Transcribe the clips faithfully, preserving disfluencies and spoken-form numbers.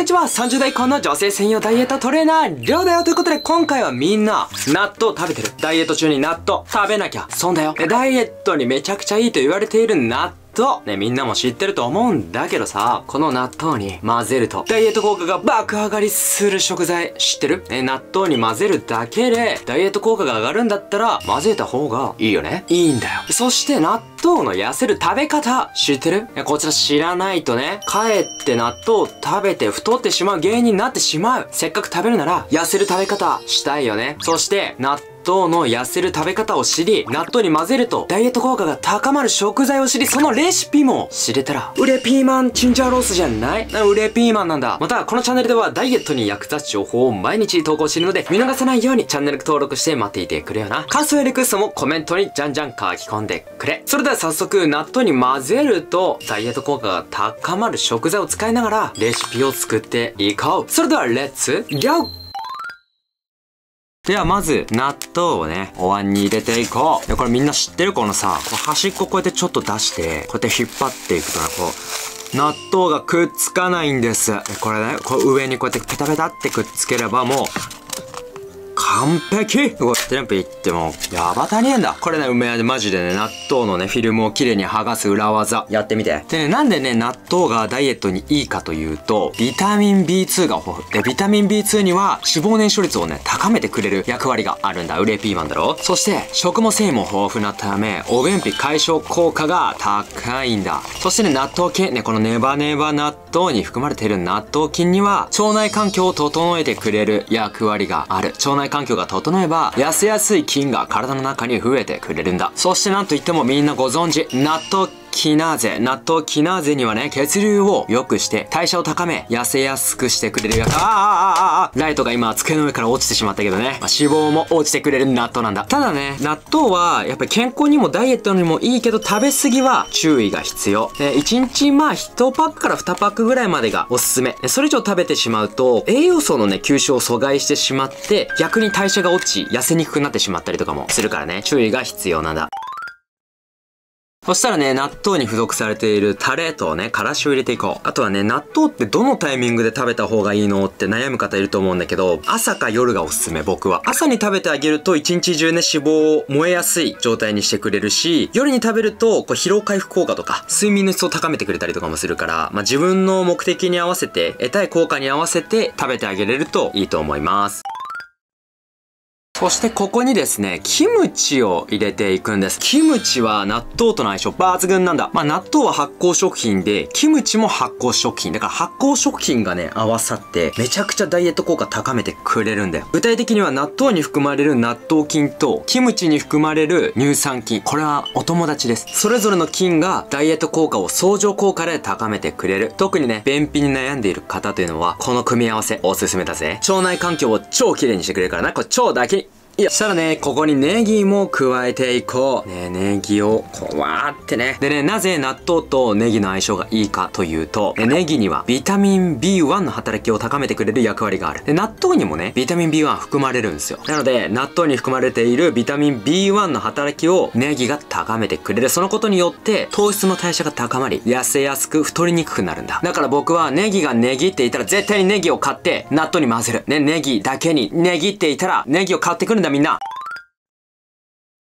んにちは、さんじゅう代以降の女性専用ダイエットトレーナーりょうだよということで、今回はみんな納豆食べてる、ダイエット中に納豆食べなきゃ損だよ、ダイエットにめちゃくちゃいいと言われている納豆ね、みんなも知ってると思うんだけどさ、この納豆に混ぜるとダイエット効果が爆上がりする食材知ってる？ね、納豆に混ぜるだけでダイエット効果が上がるんだったら混ぜた方がいいよね。いいんだよ。そして納豆の痩せる食べ方知ってる？こちら知らないとね、かえって納豆を食べて太ってしまう原因になってしまう。せっかく食べるなら痩せる食べ方したいよね。そして納豆の痩せる食べ方を知り、納豆に混ぜるとダイエット効果が高まる食材を知り、そのレシピも知れたら売れピーマンチンジャーロースじゃないな、売れピーマンなんだ。またこのチャンネルではダイエットに役立つ情報を毎日投稿しているので、見逃さないようにチャンネル登録して待っていてくれよな。感想やリクエストもコメントにじゃんじゃん書き込んでくれ。それでは早速、納豆に混ぜるとダイエット効果が高まる食材を使いながらレシピを作っていこう。それではレッツゴー。ではまず納豆をね、お椀に入れていこう。でこれみんな知ってる、このさ、この端っここうやってちょっと出して、こうやって引っ張っていくとね、こう納豆がくっつかないんです。これね、こう上にこうやってペタペタってくっつければもう完璧。こう、テンプいっても、やば足りねえんだ。これね、うめえ、マジでね、納豆のね、フィルムをきれいに剥がす裏技、やってみて。でね、なんでね、納豆がダイエットにいいかというと、ビタミン ビーツー が豊富。で、ビタミン ビーツー には、脂肪燃焼率をね、高めてくれる役割があるんだ。ウレピーマンだろ。そして、食物繊維も豊富なため、お便秘解消効果が高いんだ。そしてね、納豆菌、ね、このネバネバ納豆に含まれている納豆菌には、腸内環境を整えてくれる役割がある。腸内環境環境が整えば痩せやすい菌が体の中に増えてくれるんだ。そしてなんといってもみんなご存知、納豆キナーゼ。納豆キナーゼにはね、血流を良くして代謝を高め、痩せやすくしてくれるやつ。あーああああライトが今机の上から落ちてしまったけどね、まあ、脂肪も落ちてくれる納豆なんだ。ただね、納豆はやっぱり健康にもダイエットにもいいけど、食べ過ぎは注意が必要。で、いちにちまあいちパックからにパックぐらいまでがおすすめ。それ以上食べてしまうと栄養素のね、吸収を阻害してしまって、逆に代謝が落ち痩せにくくなってしまったりとかもするからね、注意が必要なんだ。そしたらね、納豆に付属されているタレとね、からしを入れていこう。あとはね、納豆ってどのタイミングで食べた方がいいのって悩む方いると思うんだけど、朝か夜がおすすめ、僕は。朝に食べてあげると一日中ね、脂肪を燃えやすい状態にしてくれるし、夜に食べると、こう、疲労回復効果とか、睡眠の質を高めてくれたりとかもするから、まあ、自分の目的に合わせて、得たい効果に合わせて食べてあげれるといいと思います。そしてここにですね、キムチを入れていくんです。キムチは納豆との相性抜群なんだ。まあ納豆は発酵食品で、キムチも発酵食品。だから発酵食品がね、合わさって、めちゃくちゃダイエット効果高めてくれるんだよ。具体的には納豆に含まれる納豆菌と、キムチに含まれる乳酸菌。これはお友達です。それぞれの菌がダイエット効果を相乗効果で高めてくれる。特にね、便秘に悩んでいる方というのは、この組み合わせおすすめだぜ。腸内環境を超綺麗にしてくれるからな。これ腸だけに。そしたらね、ここにネギも加えていこう。ね、ネギをこうわーってね。でね、なぜ納豆とネギの相性がいいかというと、ネギにはビタミン ビーワン の働きを高めてくれる役割がある。で、納豆にもね、ビタミン ビーワン 含まれるんですよ。なので、納豆に含まれているビタミン ビーワン の働きをネギが高めてくれる。そのことによって、糖質の代謝が高まり、痩せやすく太りにくくなるんだ。だから僕はネギがネギっていたら絶対にネギを買って、納豆に混ぜる。ね、ネギだけにネギっていたらネギを買ってくるんだ。みんな。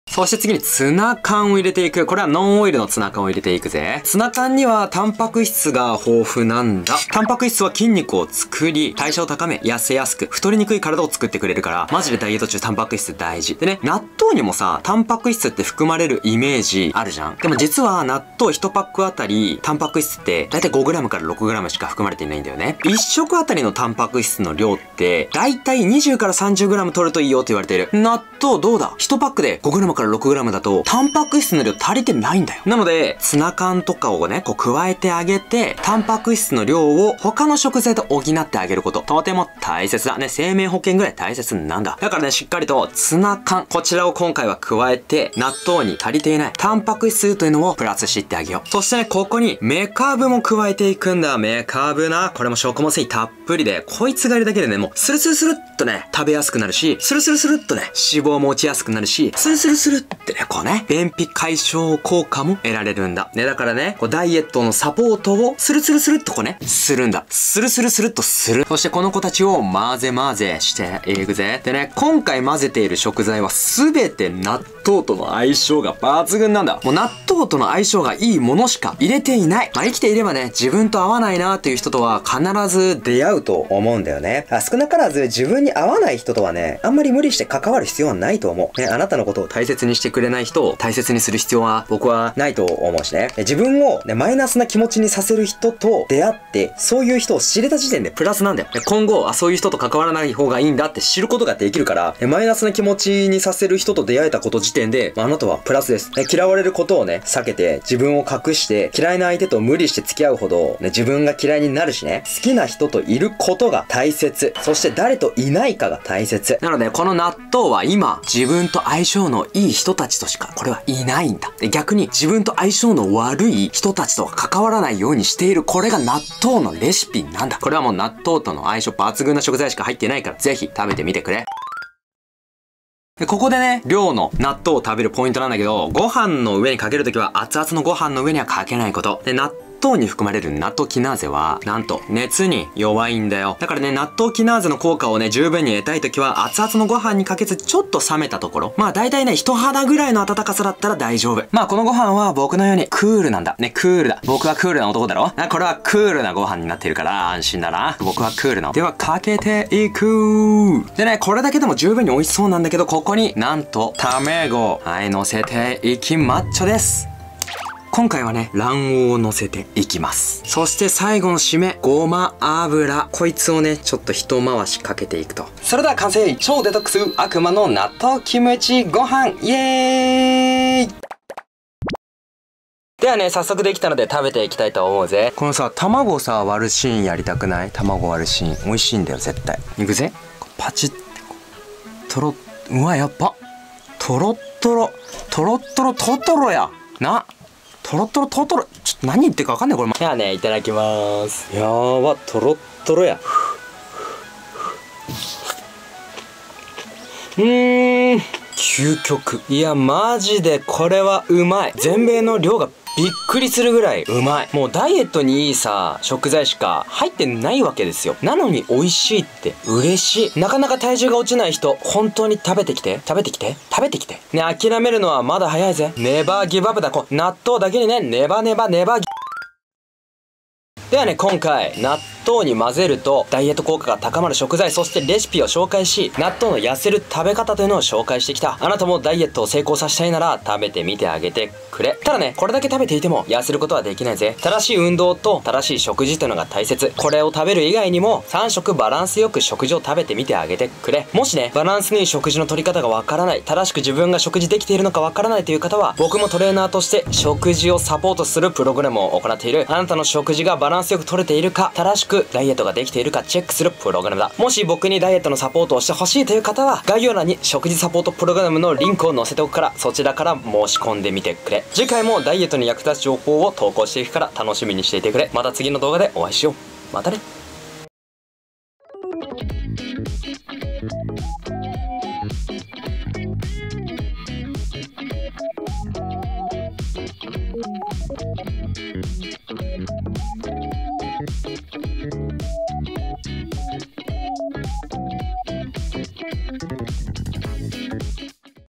そして次にツナ缶を入れていく。これはノンオイルのツナ缶を入れていくぜ。ツナ缶にはタンパク質が豊富なんだ。タンパク質は筋肉を作り、代謝を高め、痩せやすく、太りにくい体を作ってくれるから、マジでダイエット中タンパク質大事。でね、納豆にもさ、タンパク質って含まれるイメージあるじゃん。でも実は納豆いちパックあたり、タンパク質ってだいたい ごグラム から ろくグラム しか含まれていないんだよね。いっ食あたりのタンパク質の量って、だいたいにじゅうから さんじゅうグラム 取るといいよって言われている。納豆どうだ ?いち パックで ごグラム からろくグラム だと、タンパク質の量足りてないんだよ。なので、ツナ缶とかをね、こう加えてあげて、タンパク質の量を他の食材と補ってあげること、とても大切だね。生命保険ぐらい大切なんだ。だからね、しっかりとツナ缶、こちらを今回は加えて、納豆に足りていないタンパク質というのをプラスしていってあげよう。そしてね、ここにメカブも加えていくんだ。メカブな。これも食物繊維たっぷりで、こいつがいるだけでね、もうスルスルスルっとね、食べやすくなるし、スルスルスルっとね、脂肪肪も落ちやすくなるし、スルスルスルってね、こうね、便秘解消効果も得られるんだ。ね、だからね、こうダイエットのサポートをスルスルスルっとこうね、するんだ。スルスルスルっとする。そしてこの子たちを混ぜ混ぜしていくぜ。でね、今回混ぜている食材はすべて納豆との相性が抜群なんだ。もう納豆との相性がいいものしか入れていない。まあ、生きていればね、自分と合わないなーっていう人とは必ず出会うと思うんだよね。あ、少なからず自分に合わない人とはね、あんまり無理して関わる必要はないと思う。ね、あなたのことを大切にしてくれない人を大切にする必要は僕はないと思うしね。自分を、ね、マイナスな気持ちにさせる人と出会って、そういう人を知れた時点でプラスなんだよ。今後、あ、そういう人と関わらない方がいいんだって知ることができるから、マイナスな気持ちにさせる人と出会えたこと時点で、あなたはプラスです。ね、嫌われることをね、避けて、自分を隠して、嫌いな相手と無理して付き合うほど、ね、自分が嫌いになるしね、好きな人といることが大切。そして誰といないかが大切。なので、この納豆は今、自分と相性のいい人たちとしか、これはいないんだ。で、逆に自分と相性の悪い人たちとは関わらないようにしている、これが納豆のレシピなんだ。これはもう納豆との相性抜群な食材しか入ってないから、ぜひ食べてみてくれ。で、ここでね、量の納豆を食べるポイントなんだけど、ご飯の上にかけるときは熱々のご飯の上にはかけないこと。で、納豆納豆に含まれるナトキナーゼは、なんと、熱に弱いんだよ。だからね、納豆キナーゼの効果をね、十分に得たいときは、熱々のご飯にかけず、ちょっと冷めたところ。まあ、大体ね、人肌ぐらいの暖かさだったら大丈夫。まあ、このご飯は僕のようにクールなんだ。ね、クールだ。僕はクールな男だろ？あ、これはクールなご飯になっているから、安心だな。僕はクールな。では、かけていく。でね、これだけでも十分に美味しそうなんだけど、ここになんと、卵。はい、乗せていきマッチョです。今回はね、卵黄を乗せていきます。そして最後の締め、ごま油。こいつをね、ちょっと一回しかけていくと。それでは完成！超デトックス悪魔の納豆キムチご飯イエーイ！ではね、早速できたので食べていきたいと思うぜ。このさ、卵さ、割るシーンやりたくない？卵割るシーン。美味しいんだよ、絶対。いくぜ。パチッてこう。とろ、うわ、やっぱ。とろっとろ。とろっとろ、トトロや。な。トロトロトロトロ、ちょっと何言ってるか分かんないこれ。ではね、いただきまーす。やーば、トロトロや。うーん、究極。いや、マジでこれはうまい。全米の量がびっくりするぐらいうまい。もうダイエットにいいさ、食材しか入ってないわけですよ。なのに美味しいって嬉しい。なかなか体重が落ちない人、本当に食べてきて、食べてきて、食べてきて。ね、諦めるのはまだ早いぜ。ネバーギブアップだ。こう、納豆だけにね、ネバネバネバギブアップ。ではね、今回、納豆に混ぜると、ダイエット効果が高まる食材、そしてレシピを紹介し、納豆の痩せる食べ方というのを紹介してきた。あなたもダイエットを成功させたいなら、食べてみてあげてくれ。ただね、これだけ食べていても、痩せることはできないぜ。正しい運動と、正しい食事というのが大切。これを食べる以外にも、さん食バランスよく食事を食べてみてあげてくれ。もしね、バランスのいい食事の取り方がわからない、正しく自分が食事できているのかわからないという方は、僕もトレーナーとして、食事をサポートするプログラムを行っている。あなたの食事がバランスバランスよく取れているか、正しくダイエットができているかチェックするプログラムだ。もし僕にダイエットのサポートをしてほしいという方は、概要欄に食事サポートプログラムのリンクを載せておくから、そちらから申し込んでみてくれ。次回もダイエットに役立つ情報を投稿していくから楽しみにしていてくれ。また次の動画でお会いしよう。またね。